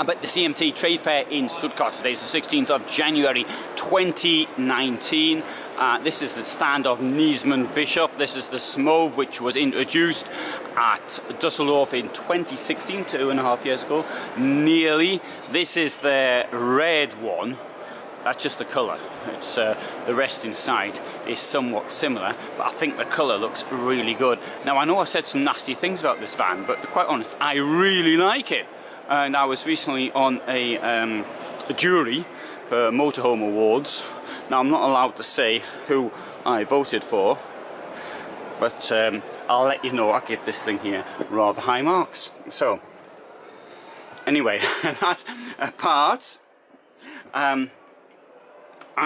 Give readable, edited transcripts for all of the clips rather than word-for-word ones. about the CMT Trade Fair in Stuttgart. Today is the 16th of January 2019. This is the stand of Niesmann Bischoff. This is the Smove, which was introduced at Dusseldorf in 2016, 2.5 years ago, nearly. This is the red one. That's just the colour. It's the rest inside is somewhat similar, but I think the colour looks really good. Now, I know I said some nasty things about this van, but to be quite honest, I really like it. And I was recently on a jury for Motorhome Awards. Now, I'm not allowed to say who I voted for, but I'll let you know. I give this thing here rather high marks. So, anyway, that apart, I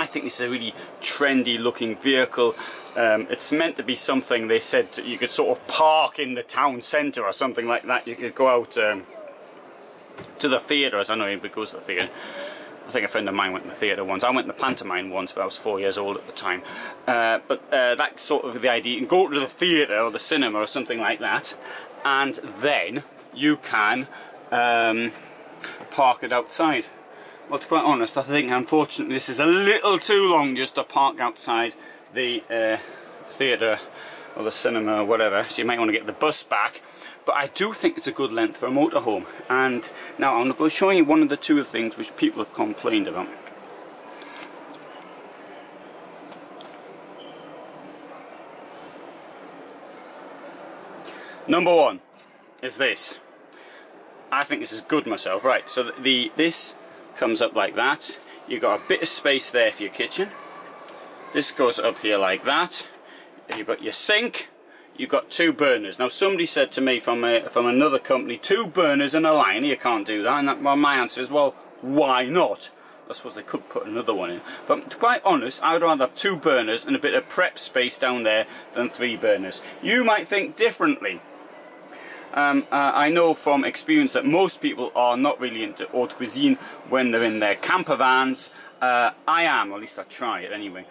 think this is a really trendy looking vehicle. It's meant to be something, they said, you could sort of park in the town centre or something like that. You could go out to the theatre, as I know everybody goes to the theatre. I think a friend of mine went to the theatre once. I went to the pantomime once, but I was 4 years old at the time. But that's sort of the idea. You can go to the theatre or the cinema or something like that, and then you can park it outside. Well, to be quite honest, I think, unfortunately, this is a little too long just to park outside the theatre or the cinema or whatever, so you might want to get the bus back. But I do think it's a good length for a motorhome. And now I'm going to show you one of the two things which people have complained about. Number one is this. I think this is good myself. Right, so this comes up like that. You've got a bit of space there for your kitchen. This goes up here like that. You've got your sink. You've got two burners. Now, somebody said to me from another company, two burners and a liner, you can't do that. And well, my answer is, well, why not? I suppose they could put another one in. But to be quite honest, I would rather have two burners and a bit of prep space down there than three burners. You might think differently. I know from experience that most people are not really into haute cuisine when they're in their camper vans. I am, or at least I try it anyway.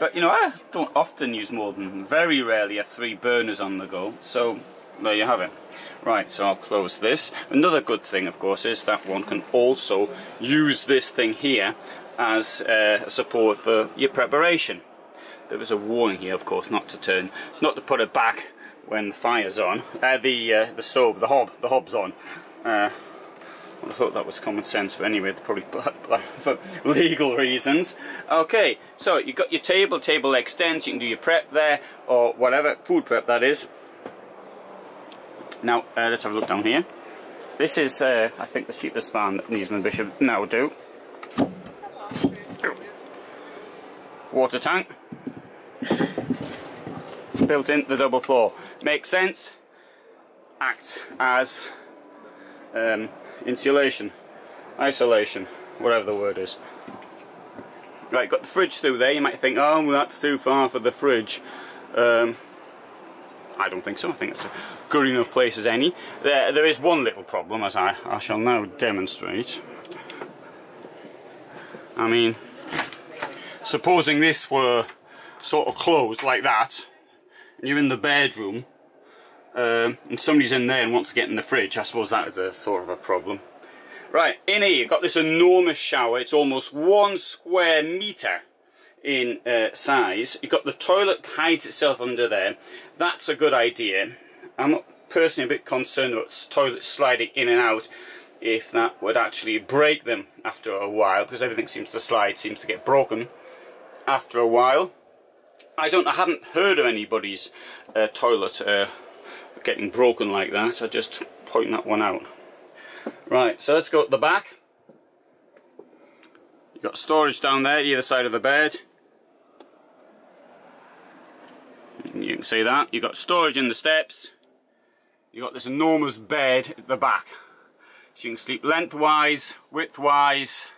But you know, I don't often use more than, very rarely have three burners on the go. So there you have it. Right, so I'll close this. Another good thing, of course, is that one can also use this thing here as support for your preparation. There was a warning here, of course, not to put it back when the fire's on, the stove, the hob's on. I thought that was common sense, but anyway, probably for legal reasons. Okay, so you've got your table extends, you can do your prep there, or whatever, food prep that is. Now, let's have a look down here. This is, I think, the cheapest van that Niesmann Bischoff now do. Water tank. Built into the double floor. Makes sense. Acts as insulation, isolation, whatever the word is. Right, got the fridge through there. You might think, oh, well, that's too far for the fridge. I don't think so. I think it's a good enough place as any. There is one little problem, as I shall now demonstrate. I mean, supposing this were sort of closed like that, and you're in the bedroom, and somebody's in there and wants to get in the fridge, I suppose that is a sort of a problem. Right, in here you've got this enormous shower. It's almost 1 square metre in size. You've got the toilet hides itself under there. That's a good idea. I'm personally a bit concerned about toilets sliding in and out, if that would actually break them after a while, because everything seems to slide, seems to get broken after a while. I haven't heard of anybody's toilet getting broken like that. I just point that one out. Right, so let's go at the back. You've got storage down there, either side of the bed. You can see that. You've got storage in the steps. You've got this enormous bed at the back. So you can sleep lengthwise, widthwise.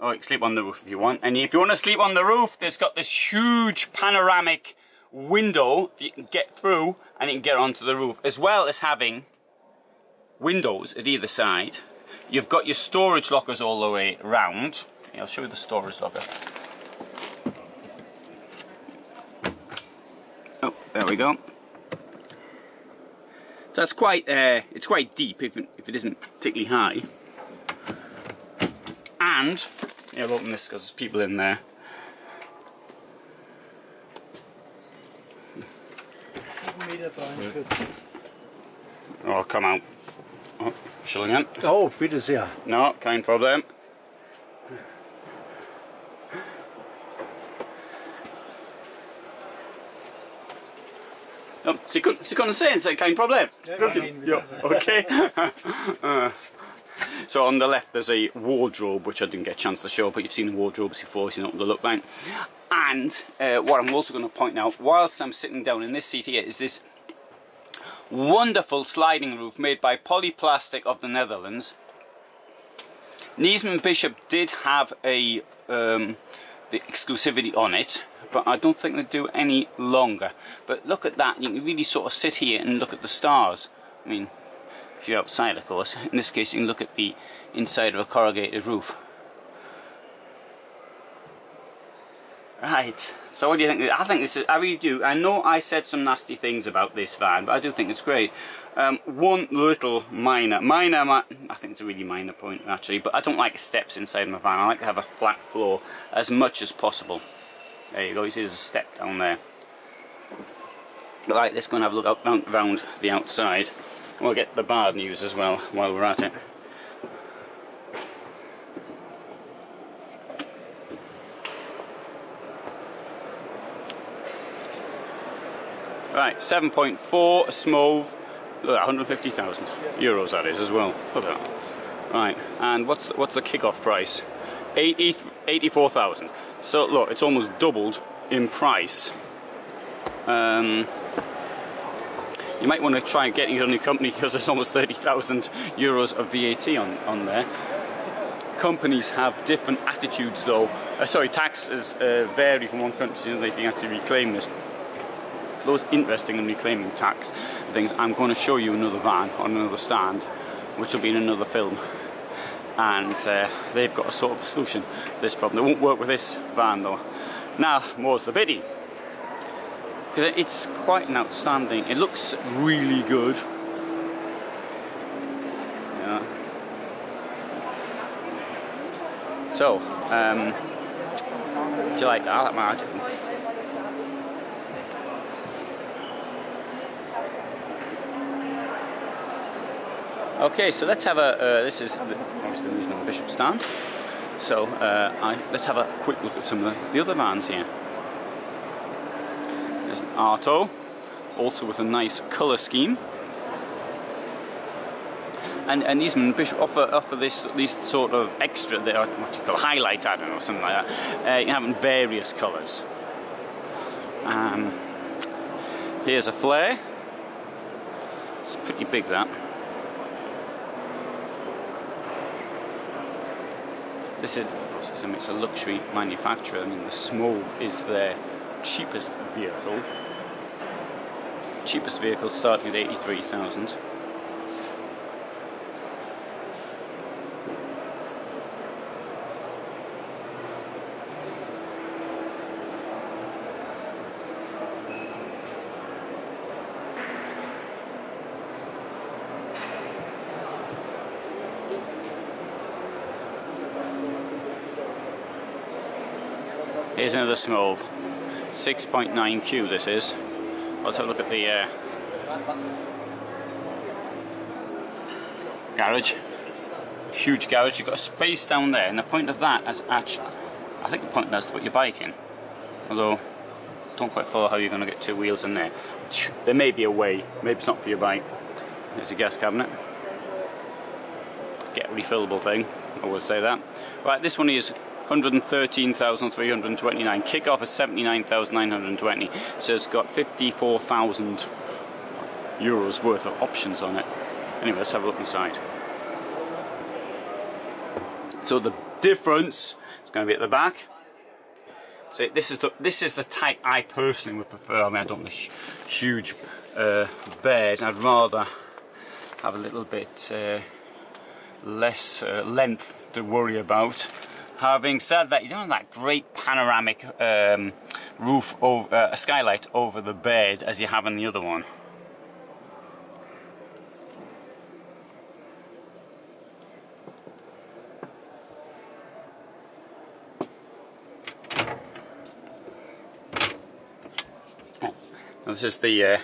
Oh, you can sleep on the roof if you want. And if you want to sleep on the roof, there's got this huge panoramic window that you can get through and you can get onto the roof. As well as having windows at either side, you've got your storage lockers all the way round. I'll show you the storage locker. Oh, there we go. That's quite, it's quite deep if it isn't particularly high. And, yeah, I'll open this because there's people in there. Oh, come out. Oh, Entschuldigung. Oh, bitte sehr. No, kein Problem. Oh, Sie können sehen, so kein Problem. Yeah, okay. So on the left there's a wardrobe, which I didn't get a chance to show, but you've seen the wardrobes before, you've seen up the look bank. And what I'm also going to point out, whilst I'm sitting down in this seat here, is this wonderful sliding roof made by Polyplastic of the Netherlands. Niesmann Bischoff did have a the exclusivity on it, but I don't think they do any longer. But look at that, you can really sort of sit here and look at the stars. I mean, if you're outside, of course. In this case, you can look at the inside of a corrugated roof. Right, so what do you think? I think this is, I really do. I know I said some nasty things about this van, but I do think it's great. One little I think it's a really minor point actually, but I don't like steps inside my van. I like to have a flat floor as much as possible. There you go, you see there's a step down there. Like this, go and have a look out, around the outside. We'll get the bad news as well while we're at it. Right, 7.4, Smove, €150,000 that is as well. Look at that. Right, and what's the kickoff price? 84,000. So look, it's almost doubled in price. You might want to try getting it on your company because there's almost €30,000 of VAT on there. Companies have different attitudes though. Sorry, taxes vary from one country to another. They can actually reclaim this. Those interested in reclaiming tax things, I'm going to show you another van on another stand, which will be in another film, and they've got a sort of a solution to this problem. It won't work with this van though. Now, more's the pity, because it's quite an outstanding. It looks really good. Yeah. So, do you like that? Okay, so let's have a, this is obviously the Niesmann Bischoff stand, so let's have a quick look at some of the other vans here. There's an Arto, also with a nice colour scheme. And Niesmann Bischoff offer these sort of extra, what do you call, highlights, I don't know, something like that. You can have them in various colours. Here's a Flair. It's pretty big, that. This is the process. I mean, it's a luxury manufacturer. I mean, the Smove is their cheapest vehicle. Cheapest vehicle starting at 83,000. Here's another Smove, 6.9Q this is. Let's have a look at the garage. Huge garage, you've got a space down there, and the point of that is actually, I think the point of that is to put your bike in. Although, don't quite follow how you're going to get two wheels in there. There may be a way, maybe it's not for your bike. There's a gas cabinet. Get a refillable thing, I would say that. Right, this one is 113,329. Kickoff is 79,920. So it's got €54,000 worth of options on it. Anyway, let's have a look inside. So the difference is going to be at the back. So this is the type I personally would prefer. I mean, I don't want a huge bed. I'd rather have a little bit less length to worry about. Having said that, you don't have that great panoramic roof, a skylight over the bed as you have in the other one. Now this is the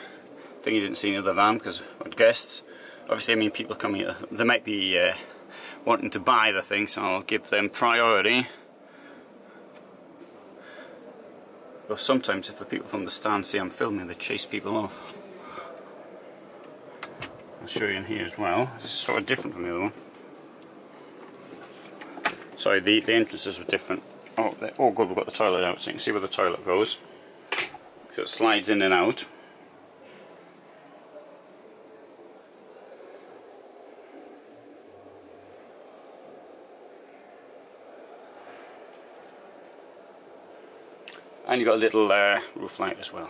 thing you didn't see in the other van because I had guests. Obviously, I mean, people come here, they might be wanting to buy the thing, so I'll give them priority. But sometimes if the people from the stand see I'm filming, they chase people off. I'll show you in here as well. This is sort of different from the other one. Sorry, the entrances were different. Oh good, we've got the toilet out, so you can see where the toilet goes. So it slides in and out. And you've got a little roof light as well.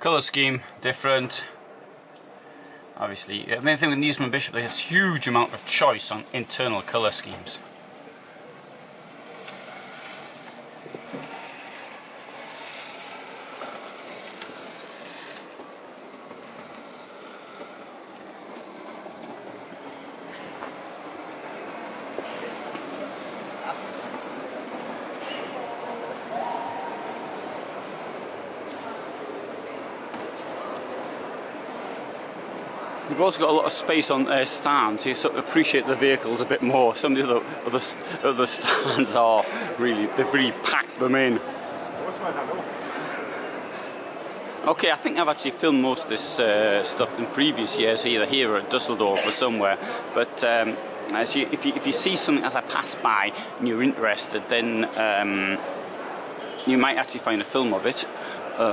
Colour scheme different. Obviously, the main thing with Niesmann Bischoff, they have a huge amount of choice on internal colour schemes. We've also got a lot of space on their stands, so you sort of appreciate the vehicles a bit more. Some of the other stands are really, they've really packed them in. Okay, I think I've actually filmed most of this stuff in previous years, either here or at Dusseldorf or somewhere. But if you see something as I pass by and you're interested, then you might actually find a film of it.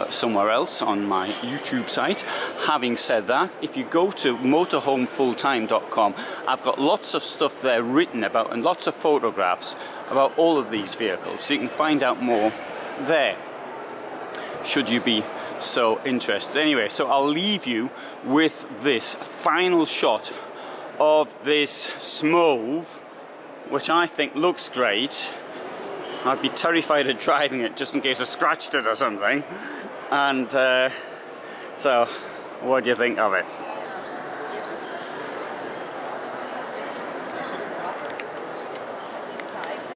Somewhere else on my YouTube site. Having said that, if you go to motorhomefulltime.com, I've got lots of stuff there written about and lots of photographs about all of these vehicles, so you can find out more there, should you be so interested. Anyway, so I'll leave you with this final shot of this Smove, which I think looks great. I'd be terrified of driving it just in case I scratched it or something. And so, what do you think of it?